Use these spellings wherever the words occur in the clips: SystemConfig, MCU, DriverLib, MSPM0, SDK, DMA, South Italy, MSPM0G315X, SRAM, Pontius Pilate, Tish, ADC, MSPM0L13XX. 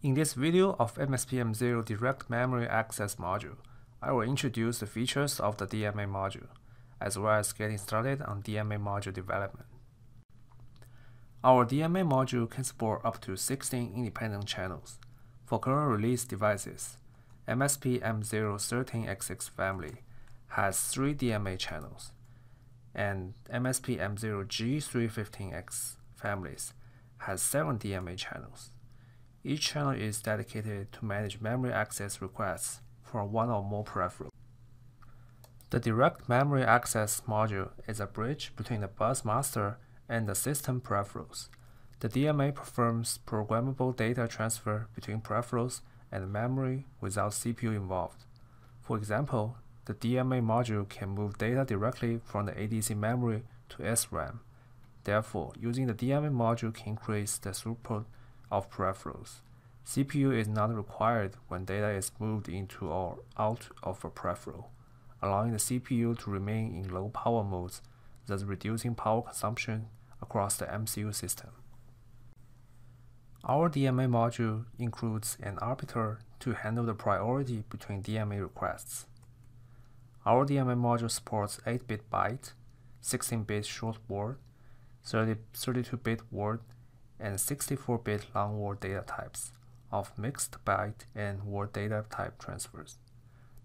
In this video of MSPM0 Direct Memory Access module, I will introduce the features of the DMA module, as well as getting started on DMA module development. Our DMA module can support up to 16 independent channels. For current release devices, MSPM0L13XX family has 3 DMA channels, and MSPM0G315X families has 7 DMA channels. Each channel is dedicated to manage memory access requests from one or more peripherals. The Direct Memory Access module is a bridge between the bus master and the system peripherals. The DMA performs programmable data transfer between peripherals and memory without CPU involved. For example, the DMA module can move data directly from the ADC memory to SRAM. Therefore, using the DMA module can increase the throughput of peripherals. CPU is not required when data is moved into or out of a peripheral, allowing the CPU to remain in low power modes, thus reducing power consumption across the MCU system. Our DMA module includes an arbiter to handle the priority between DMA requests. Our DMA module supports 8-bit byte, 16-bit short word, 32-bit word, and 64-bit long word data types of mixed byte and word data type transfers.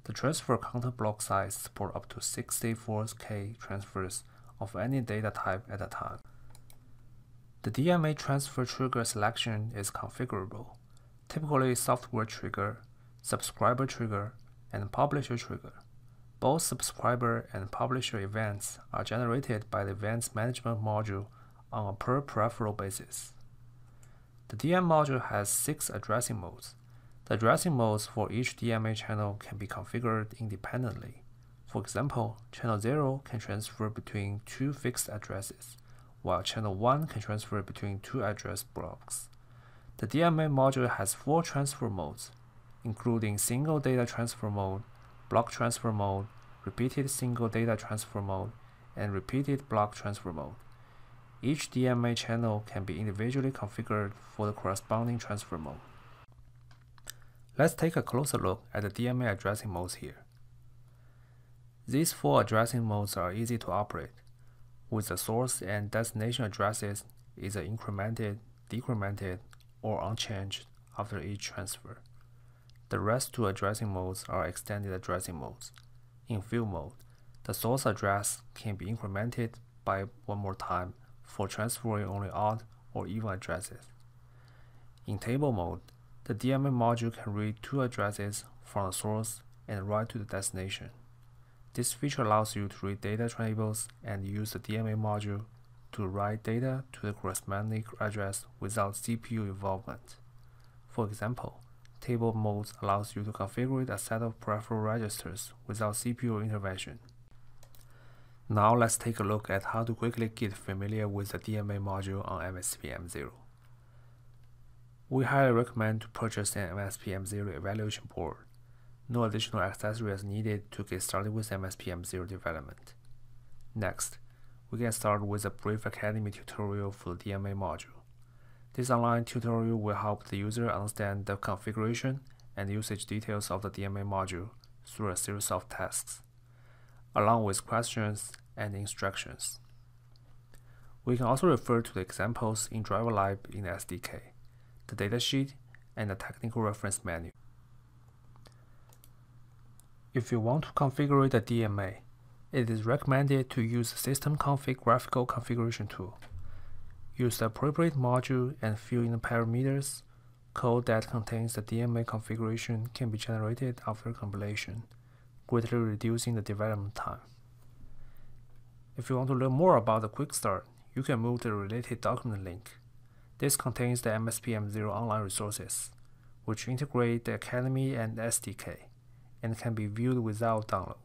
The transfer counter block size supports up to 64K transfers of any data type at a time. The DMA transfer trigger selection is configurable, typically software trigger, subscriber trigger, and publisher trigger. Both subscriber and publisher events are generated by the events management module on a per-peripheral basis. The DMA module has 6 addressing modes. The addressing modes for each DMA channel can be configured independently. For example, channel 0 can transfer between 2 fixed addresses, while channel 1 can transfer between 2 address blocks. The DMA module has 4 transfer modes, including single data transfer mode, block transfer mode, repeated single data transfer mode, and repeated block transfer mode. Each DMA channel can be individually configured for the corresponding transfer mode. Let's take a closer look at the DMA addressing modes here. These 4 addressing modes are easy to operate, with the source and destination addresses either incremented, decremented, or unchanged after each transfer. The rest 2 addressing modes are extended addressing modes. In field mode, the source address can be incremented by 1 more time for transferring only odd or even addresses. In table mode, the DMA module can read 2 addresses from the source and write to the destination. This feature allows you to read data tables and use the DMA module to write data to the corresponding address without CPU involvement. For example, table mode allows you to configure a set of peripheral registers without CPU intervention. Now let's take a look at how to quickly get familiar with the DMA module on MSPM0. We highly recommend to purchase an MSPM0 evaluation board. No additional accessories needed to get started with MSPM0 development. Next, we can start with a brief academy tutorial for the DMA module. This online tutorial will help the user understand the configuration and usage details of the DMA module through a series of tasks, along with questions and instructions. We can also refer to the examples in DriverLib in the SDK, the datasheet, and the technical reference menu. If you want to configure the DMA, it is recommended to use the SystemConfig graphical configuration tool. Use the appropriate module and fill in the parameters. Code that contains the DMA configuration can be generated after compilation, greatly reducing the development time. If you want to learn more about the Quick Start, you can move to the related document link. This contains the MSPM0 online resources, which integrate the Academy and SDK, and can be viewed without download.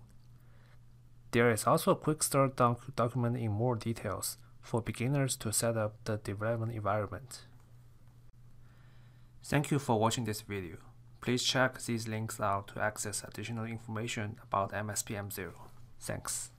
There is also a Quick Start document in more details for beginners to set up the development environment. Thank you for watching this video. Please check these links out to access additional information about MSPM0. Thanks.